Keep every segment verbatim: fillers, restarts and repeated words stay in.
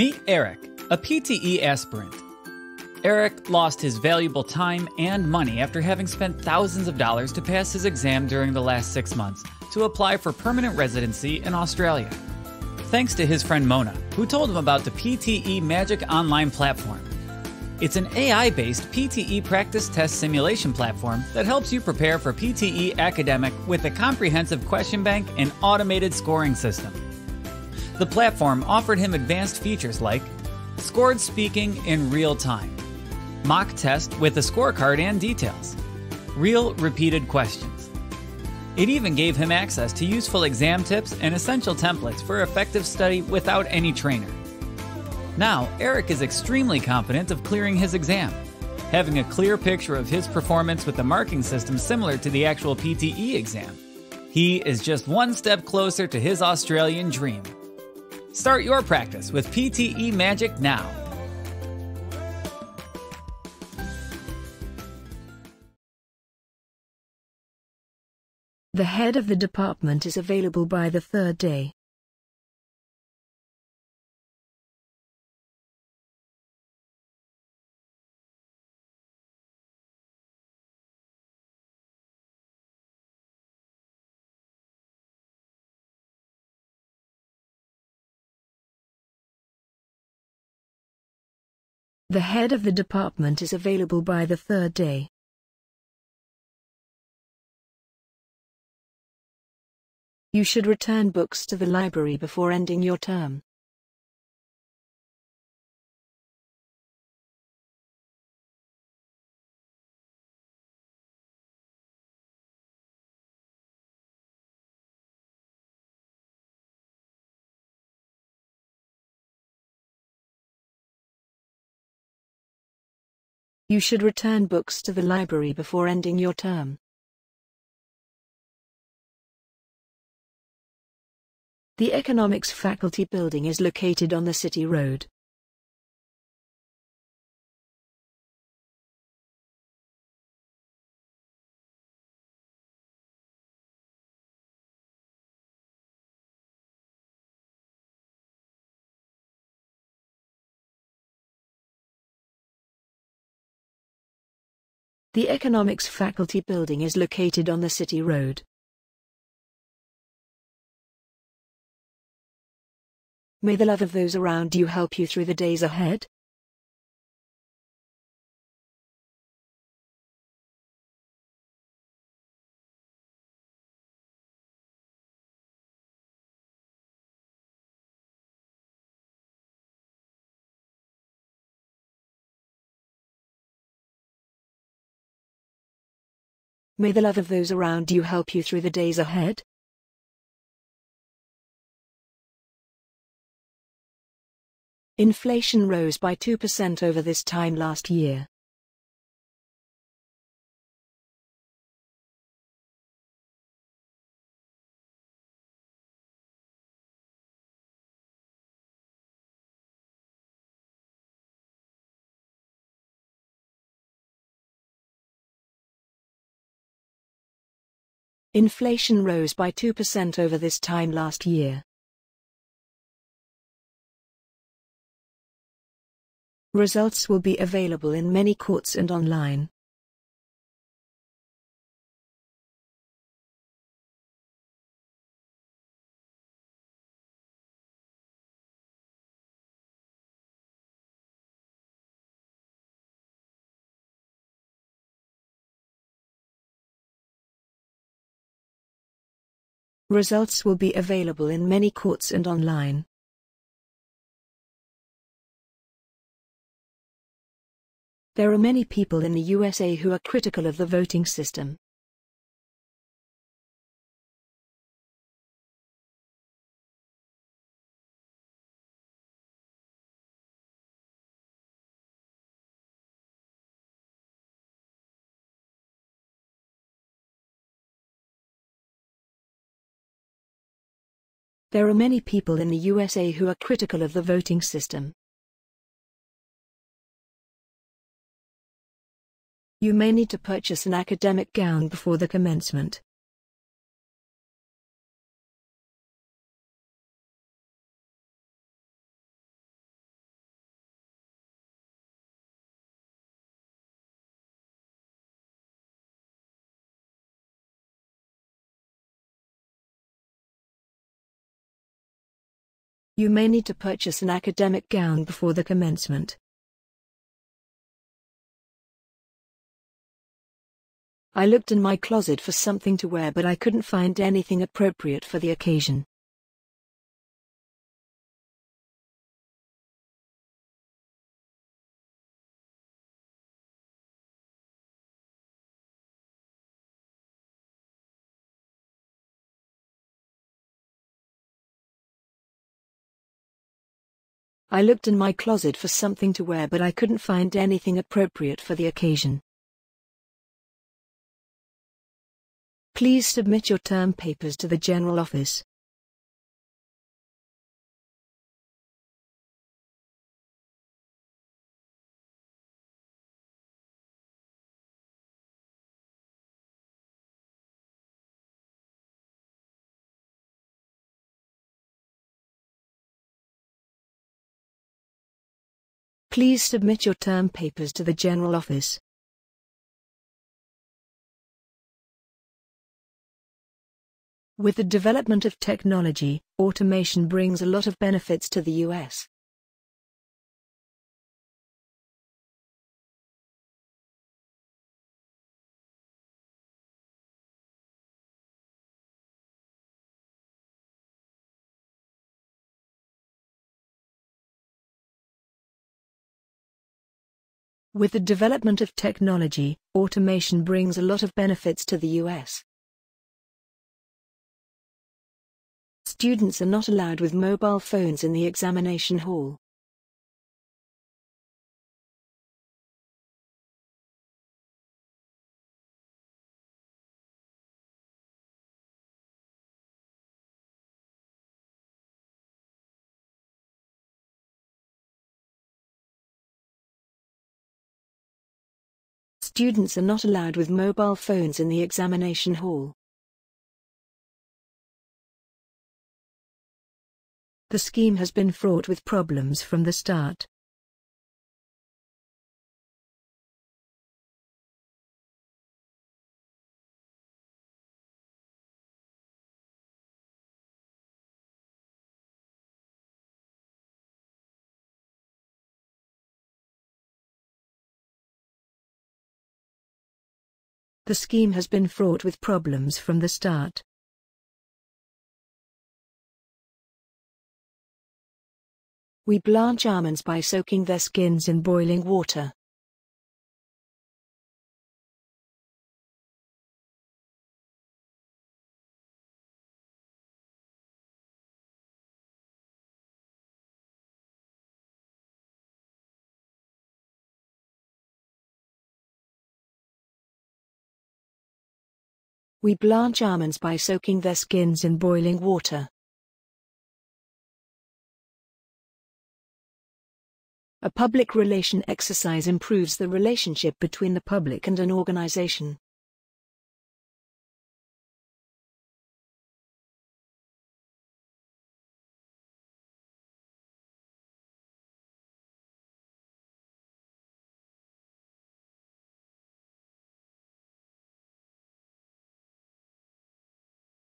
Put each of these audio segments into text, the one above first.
Meet Eric, a P T E aspirant. Eric lost his valuable time and money after having spent thousands of dollars to pass his exam during the last six months to apply for permanent residency in Australia. Thanks to his friend Mona, who told him about the P T E Magic online platform. It's an A I-based P T E practice test simulation platform that helps you prepare for P T E Academic with a comprehensive question bank and automated scoring system. The platform offered him advanced features like scored speaking in real time, mock test with a scorecard and details, real repeated questions. It even gave him access to useful exam tips and essential templates for effective study without any trainer. Now, Eric is extremely confident of clearing his exam. Having a clear picture of his performance with a marking system similar to the actual P T E exam, he is just one step closer to his Australian dream. Start your practice with P T E Magic now. The head of the department is available by the third day. The head of the department is available by the third day. You should return books to the library before ending your term. You should return books to the library before ending your term. The Economics Faculty building is located on the city road. The Economics Faculty building is located on the city road. May the love of those around you help you through the days ahead. May the love of those around you help you through the days ahead. Inflation rose by two percent over this time last year. Inflation rose by two percent over this time last year. Results will be available in many courts and online. Results will be available in many courts and online. There are many people in the U S A who are critical of the voting system. There are many people in the U S A who are critical of the voting system. You may need to purchase an academic gown before the commencement. You may need to purchase an academic gown before the commencement. I looked in my closet for something to wear, but I couldn't find anything appropriate for the occasion. I looked in my closet for something to wear, but I couldn't find anything appropriate for the occasion. Please submit your term papers to the General Office. Please submit your term papers to the General Office. With the development of technology, automation brings a lot of benefits to the U S With the development of technology, automation brings a lot of benefits to the U S Students are not allowed with mobile phones in the examination hall. Students are not allowed with mobile phones in the examination hall. The scheme has been fraught with problems from the start. The scheme has been fraught with problems from the start. We blanch almonds by soaking their skins in boiling water. We blanch almonds by soaking their skins in boiling water. A public relation exercise improves the relationship between the public and an organization.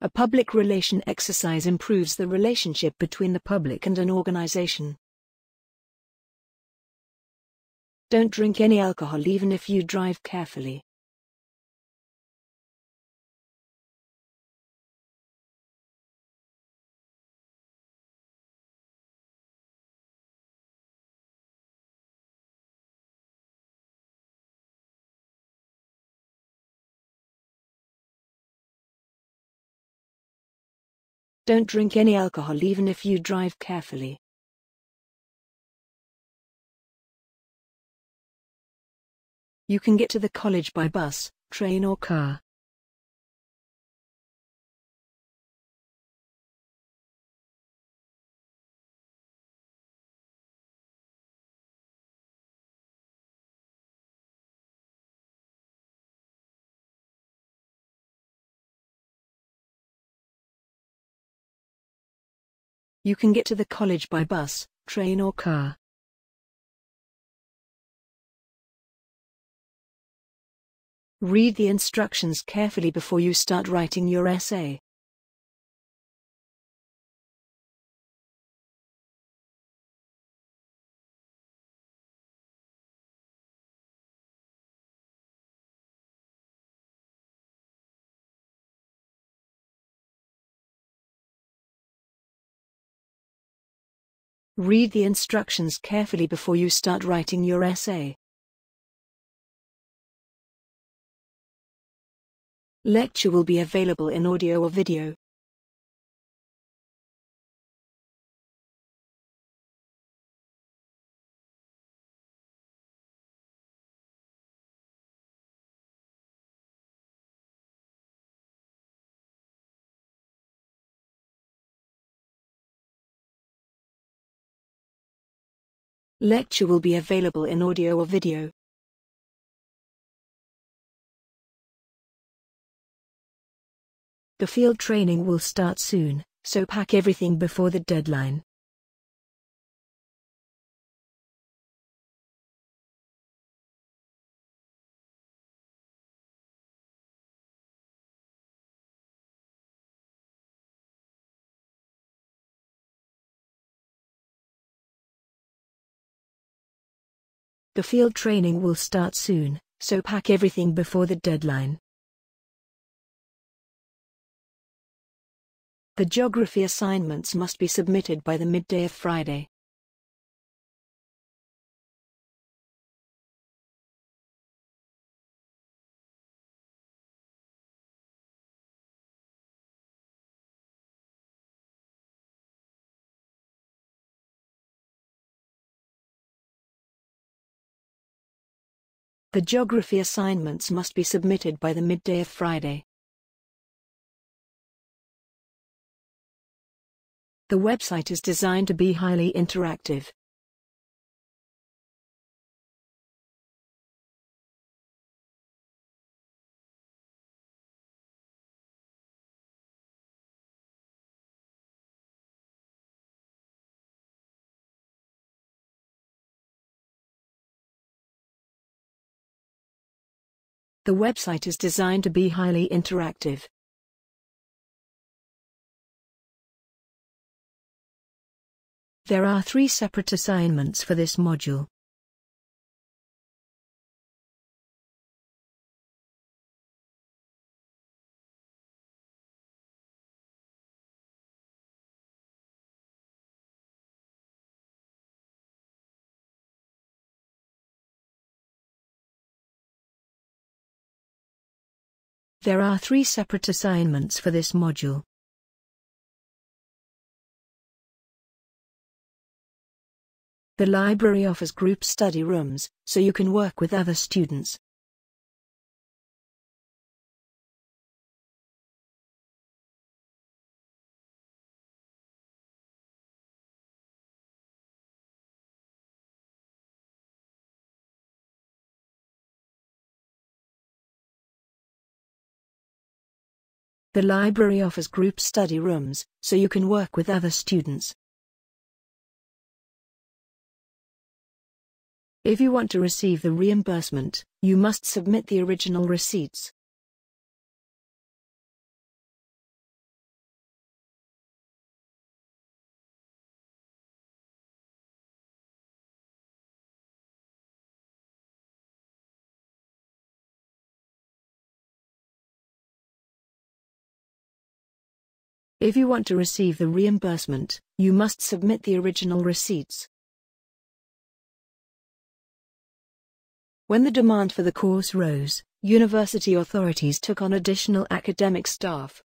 A public relation exercise improves the relationship between the public and an organization. Don't drink any alcohol even if you drive carefully. Don't drink any alcohol even if you drive carefully. You can get to the college by bus, train or car. You can get to the college by bus, train or car. Read the instructions carefully before you start writing your essay. Read the instructions carefully before you start writing your essay. Lecture will be available in audio or video. Lecture will be available in audio or video. The field training will start soon, so pack everything before the deadline. The field training will start soon, so pack everything before the deadline. The geography assignments must be submitted by the midday of Friday. The geography assignments must be submitted by the midday of Friday. The website is designed to be highly interactive. The website is designed to be highly interactive. There are three separate assignments for this module. There are three separate assignments for this module. The library offers group study rooms, so you can work with other students. The library offers group study rooms, so you can work with other students. If you want to receive the reimbursement, you must submit the original receipts. If you want to receive the reimbursement, you must submit the original receipts. When the demand for the course rose, university authorities took on additional academic staff.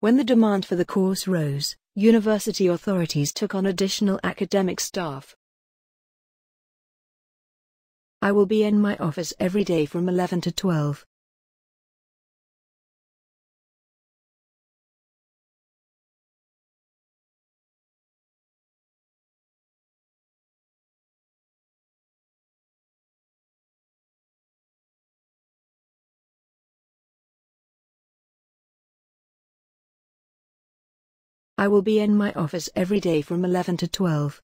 When the demand for the course rose, university authorities took on additional academic staff. I will be in my office every day from eleven to twelve. I will be in my office every day from eleven to twelve.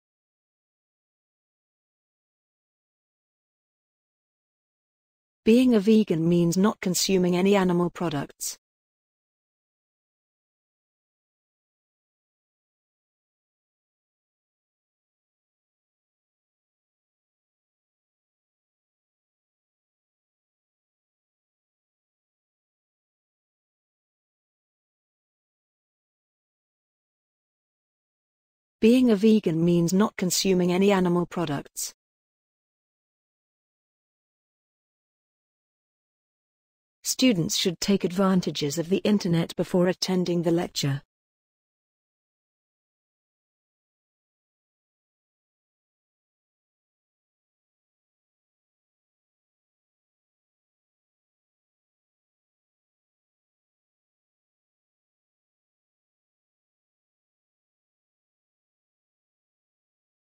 Being a vegan means not consuming any animal products. Being a vegan means not consuming any animal products. Students should take advantages of the internet before attending the lecture.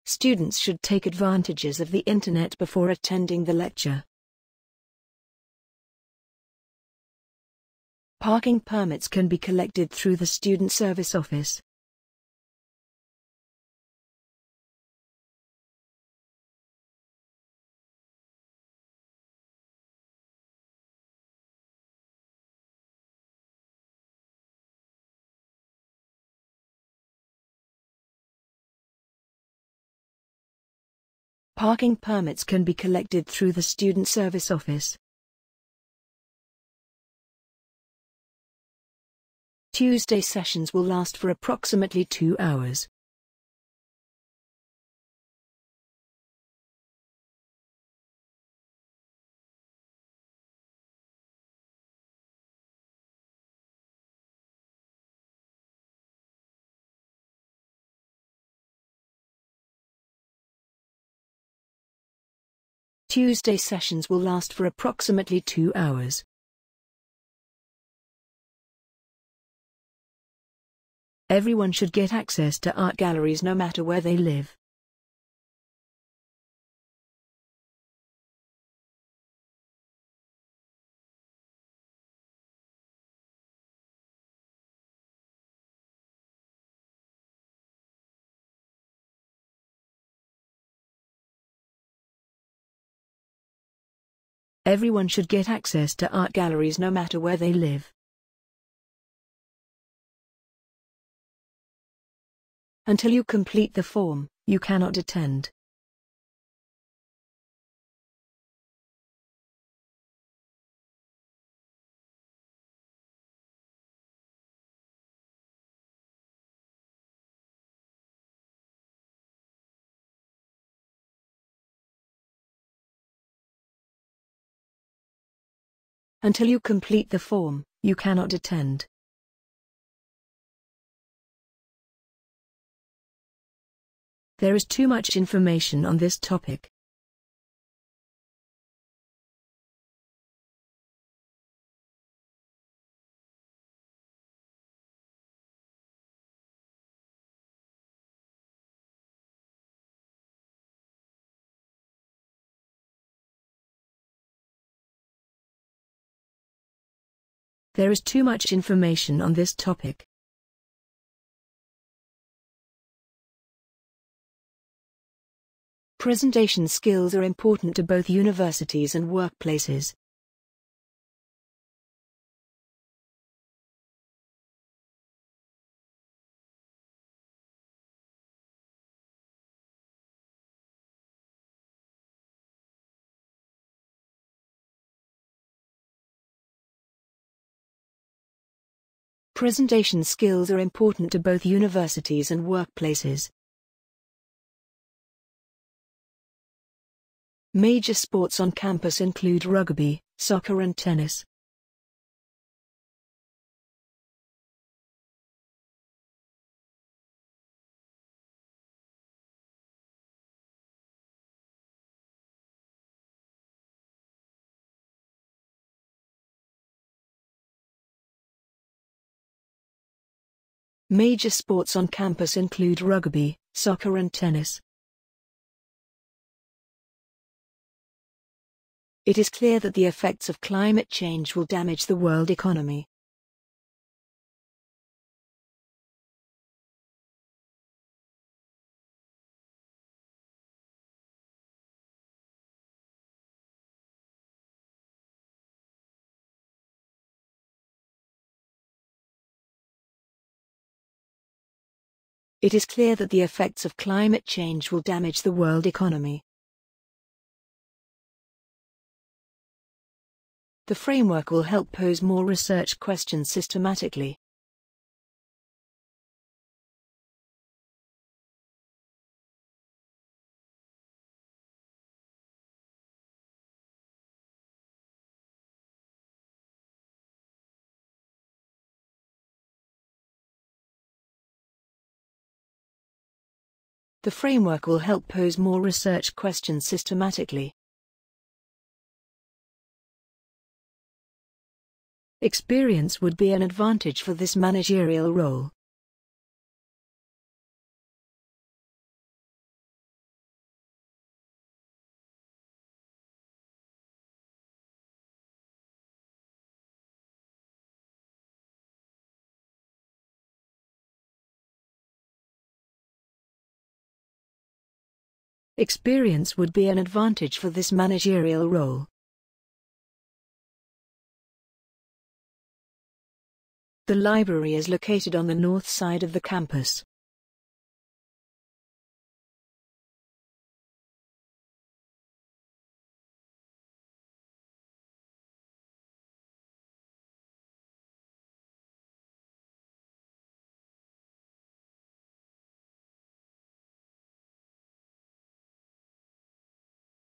Students should take advantages of the internet before attending the lecture. Parking permits can be collected through the Student Service Office. Parking permits can be collected through the Student Service Office. Tuesday sessions will last for approximately two hours. Tuesday sessions will last for approximately two hours. Everyone should get access to art galleries no matter where they live. Everyone should get access to art galleries no matter where they live. Until you complete the form, you cannot attend. Until you complete the form, you cannot attend. There is too much information on this topic. There is too much information on this topic. Presentation skills are important to both universities and workplaces. Presentation skills are important to both universities and workplaces. Major sports on campus include rugby, soccer and tennis. Major sports on campus include rugby, soccer and tennis. It is clear that the effects of climate change will damage the world economy. It is clear that the effects of climate change will damage the world economy. The framework will help pose more research questions systematically. The framework will help pose more research questions systematically. Experience would be an advantage for this managerial role. Experience would be an advantage for this managerial role. The library is located on the north side of the campus.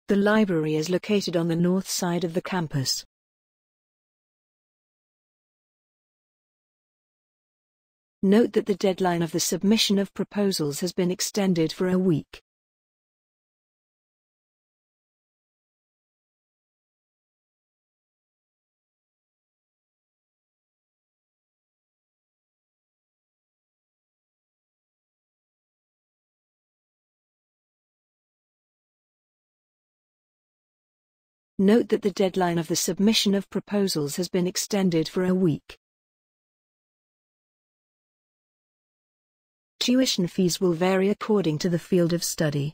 The library is located on the north side of the campus. Note that the deadline of the submission of proposals has been extended for a week. Note that the deadline of the submission of proposals has been extended for a week. Tuition fees will vary according to the field of study.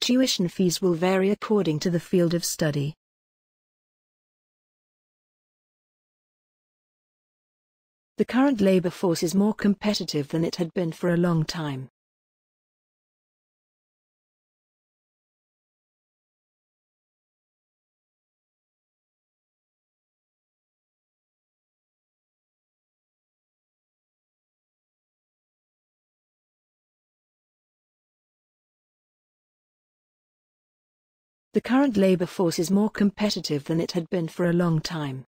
Tuition fees will vary according to the field of study. The current labor force is more competitive than it had been for a long time. The current labor force is more competitive than it had been for a long time.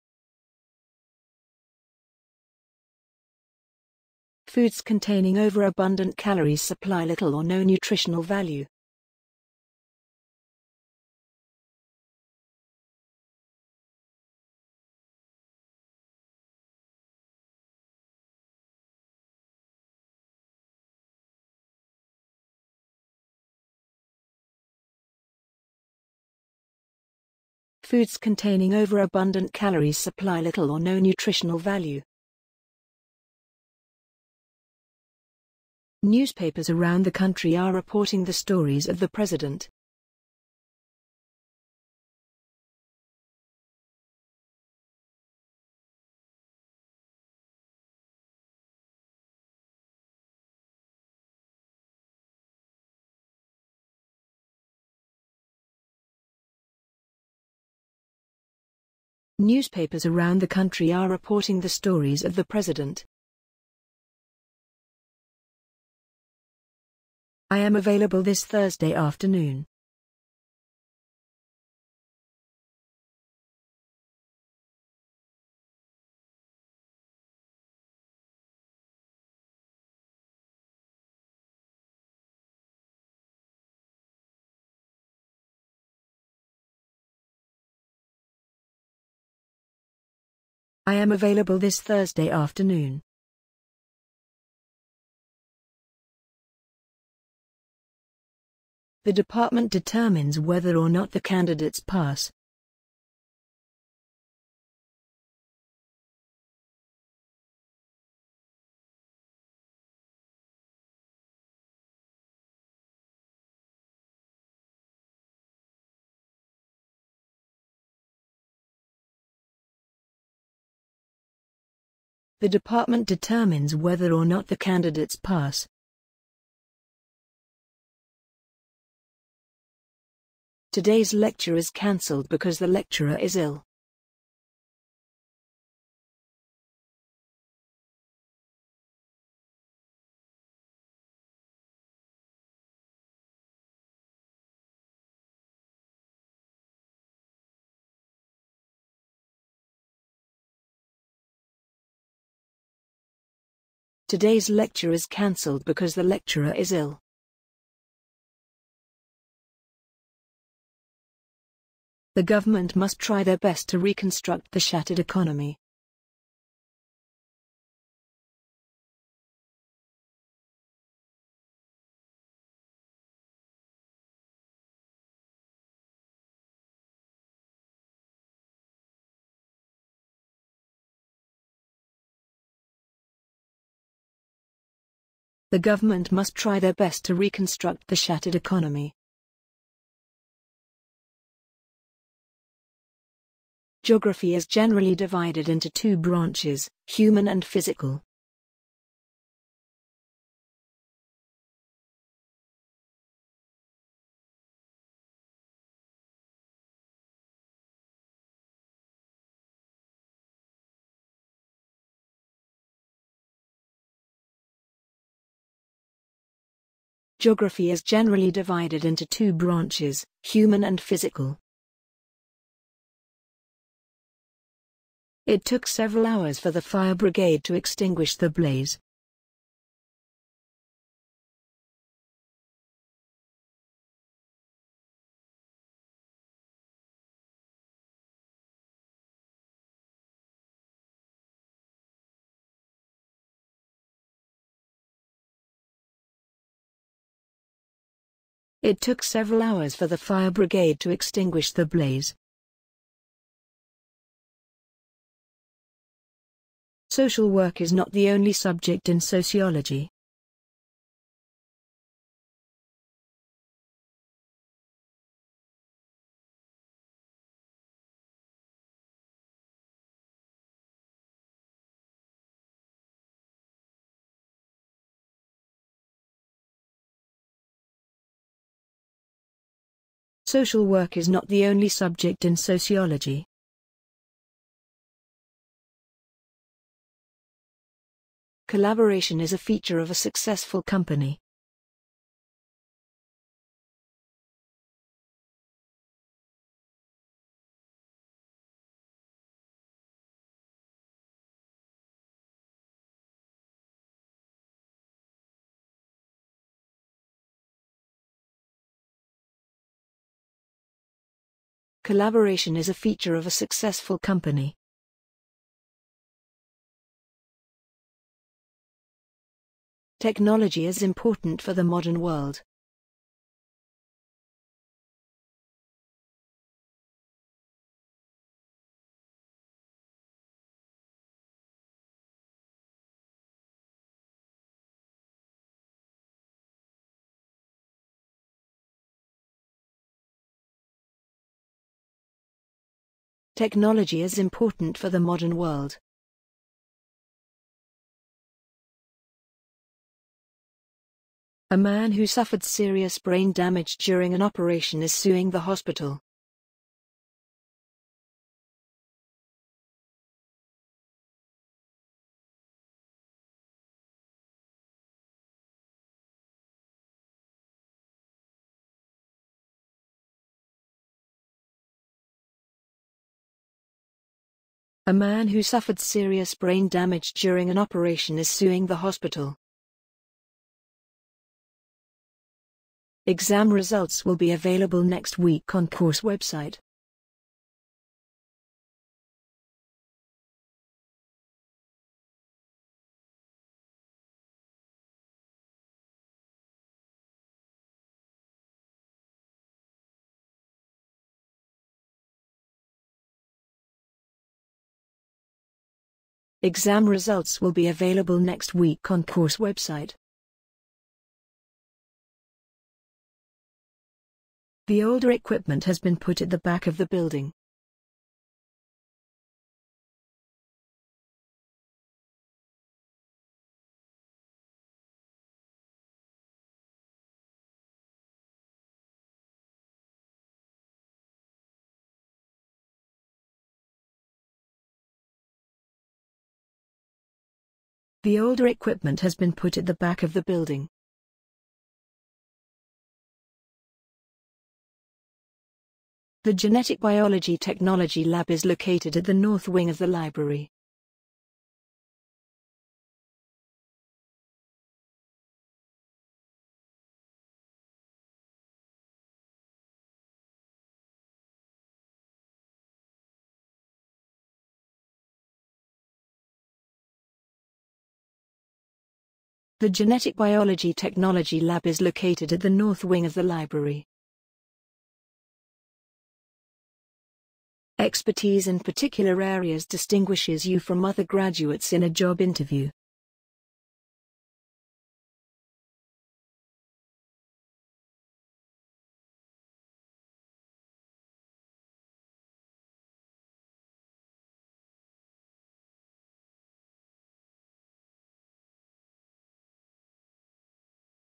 Foods containing overabundant calories supply little or no nutritional value. Foods containing overabundant calories supply little or no nutritional value. Newspapers around the country are reporting the stories of the president. Newspapers around the country are reporting the stories of the president. I am available this Thursday afternoon. I am available this Thursday afternoon. The department determines whether or not the candidates pass. The department determines whether or not the candidates pass. Today's lecture is cancelled because the lecturer is ill. Today's lecture is cancelled because the lecturer is ill. The government must try their best to reconstruct the shattered economy. The government must try their best to reconstruct the shattered economy. Geography is generally divided into two branches, human and physical. Geography is generally divided into two branches, human and physical. It took several hours for the fire brigade to extinguish the blaze. It took several hours for the fire brigade to extinguish the blaze. Social work is not the only subject in sociology. Social work is not the only subject in sociology. Collaboration is a feature of a successful company. Collaboration is a feature of a successful company. Technology is important for the modern world. Technology is important for the modern world. A man who suffered serious brain damage during an operation is suing the hospital. A man who suffered serious brain damage during an operation is suing the hospital. Exam results will be available next week on course website. Exam results will be available next week on course website. The older equipment has been put at the back of the building. The older equipment has been put at the back of the building. The Genetic Biology Technology Lab is located at the north wing of the library. The Genetic Biology Technology Lab is located at the north wing of the library. Expertise in particular areas distinguishes you from other graduates in a job interview.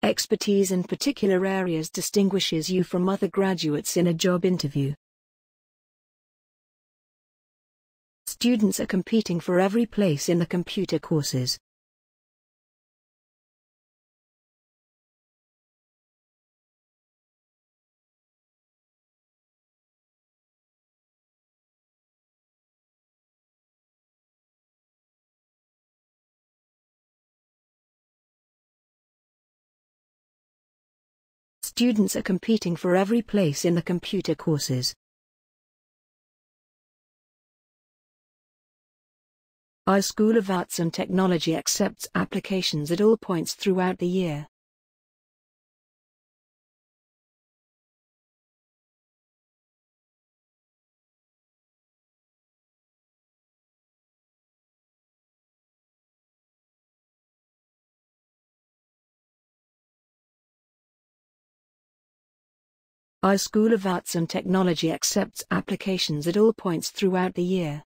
Expertise in particular areas distinguishes you from other graduates in a job interview. Students are competing for every place in the computer courses. Students are competing for every place in the computer courses. Our School of Arts and Technology accepts applications at all points throughout the year. Our School of Arts and Technology accepts applications at all points throughout the year.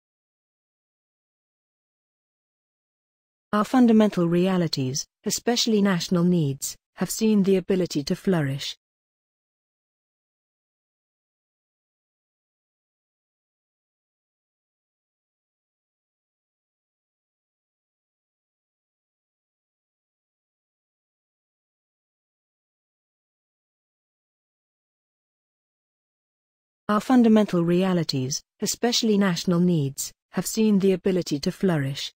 Our fundamental realities, especially national needs, have seen the ability to flourish. Our fundamental realities, especially national needs, have seen the ability to flourish.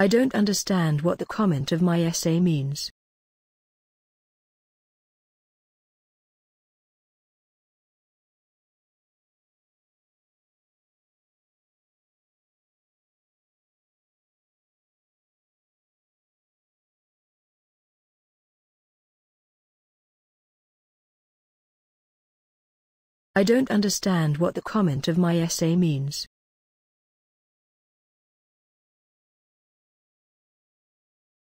I don't understand what the comment of my essay means. I don't understand what the comment of my essay means.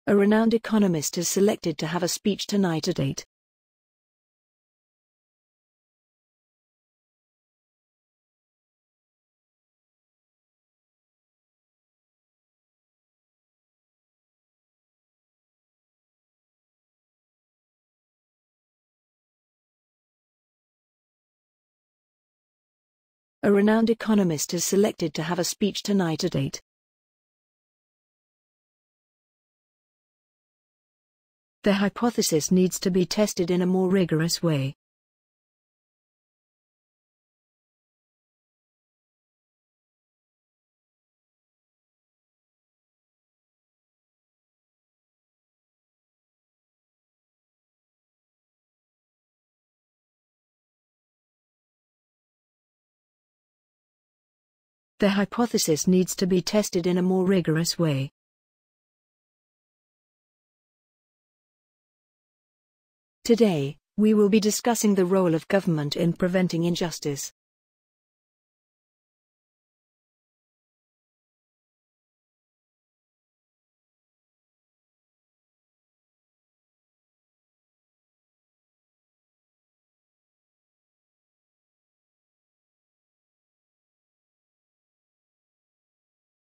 A renowned economist is selected to have a speech tonight at eight. A renowned economist is selected to have a speech tonight at eight. The hypothesis needs to be tested in a more rigorous way. The hypothesis needs to be tested in a more rigorous way. Today, we will be discussing the role of government in preventing injustice.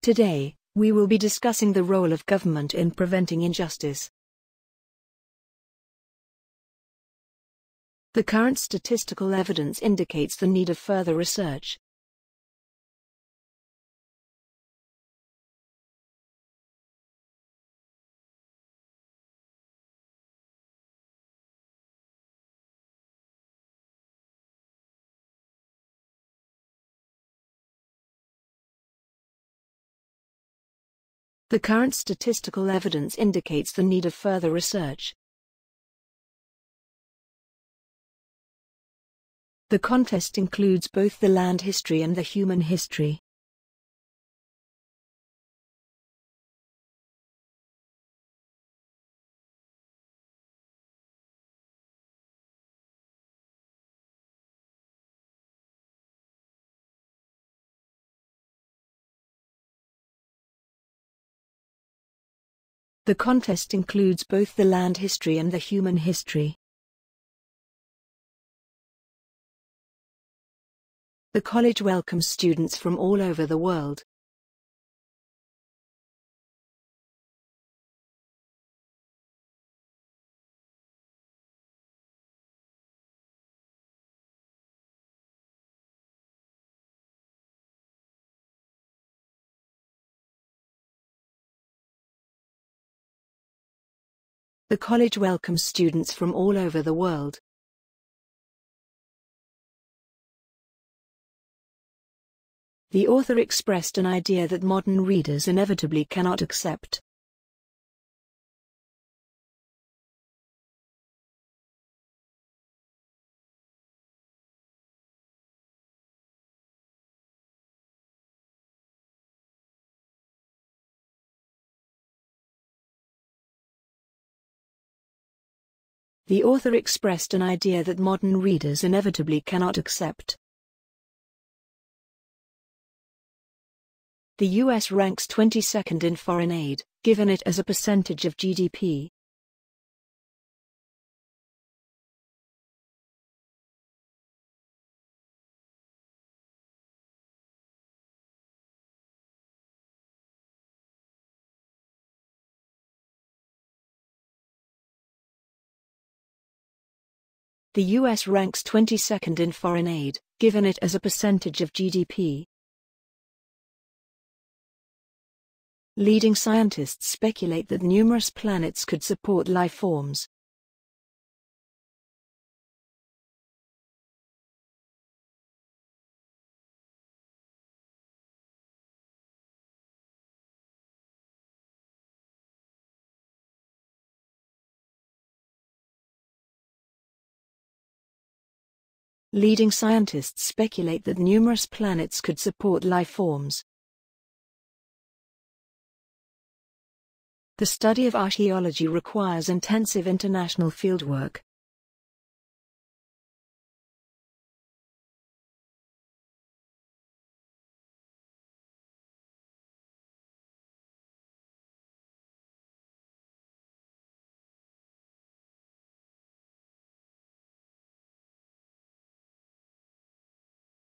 Today, we will be discussing the role of government in preventing injustice. The current statistical evidence indicates the need of further research. The current statistical evidence indicates the need of further research. The contest includes both the land history and the human history. The contest includes both the land history and the human history. The college welcomes students from all over the world. The college welcomes students from all over the world. The author expressed an idea that modern readers inevitably cannot accept. The author expressed an idea that modern readers inevitably cannot accept. The U S ranks twenty-second in foreign aid, given it as a percentage of G D P. The U S ranks twenty-second in foreign aid, given it as a percentage of G D P. Leading scientists speculate that numerous planets could support life forms. Leading scientists speculate that numerous planets could support life forms. The study of archaeology requires intensive international fieldwork.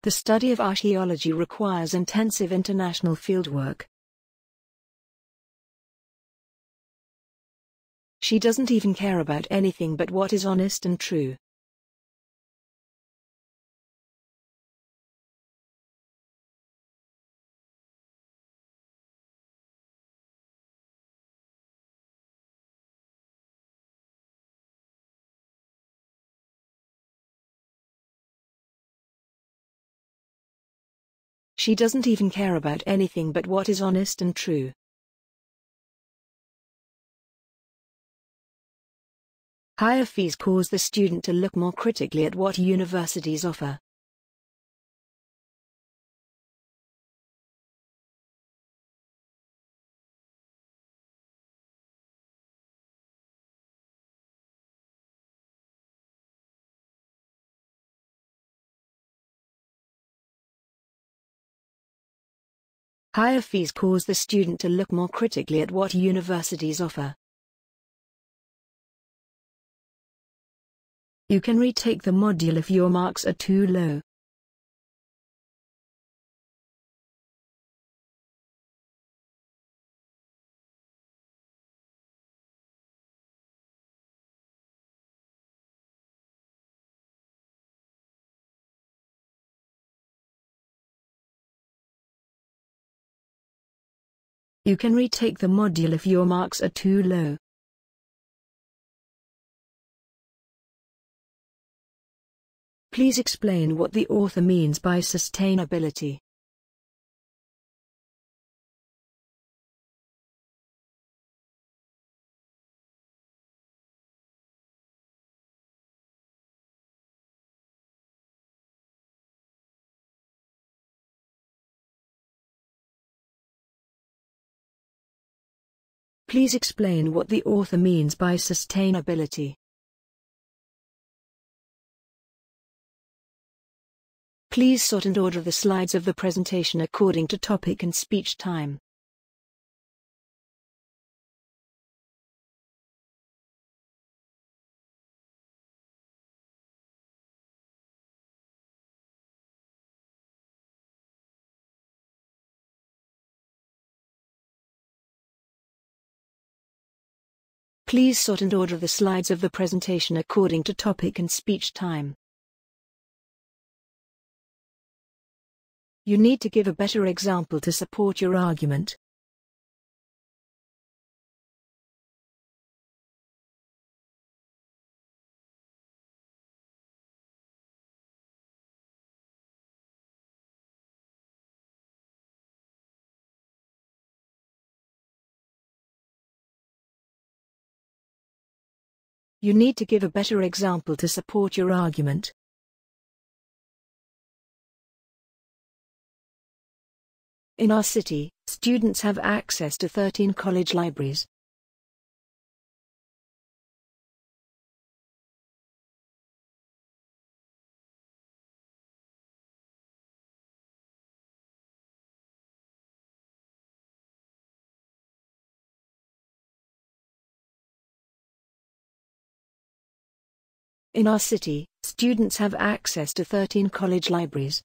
The study of archaeology requires intensive international fieldwork. She doesn't even care about anything but what is honest and true. She doesn't even care about anything but what is honest and true. Higher fees cause the student to look more critically at what universities offer. Higher fees cause the student to look more critically at what universities offer. You can retake the module if your marks are too low. You can retake the module if your marks are too low. Please explain what the author means by sustainability. Please explain what the author means by sustainability. Please sort and order the slides of the presentation according to topic and speech time. Please sort and order the slides of the presentation according to topic and speech time. You need to give a better example to support your argument. You need to give a better example to support your argument. In our city, students have access to thirteen college libraries. In our city, students have access to thirteen college libraries.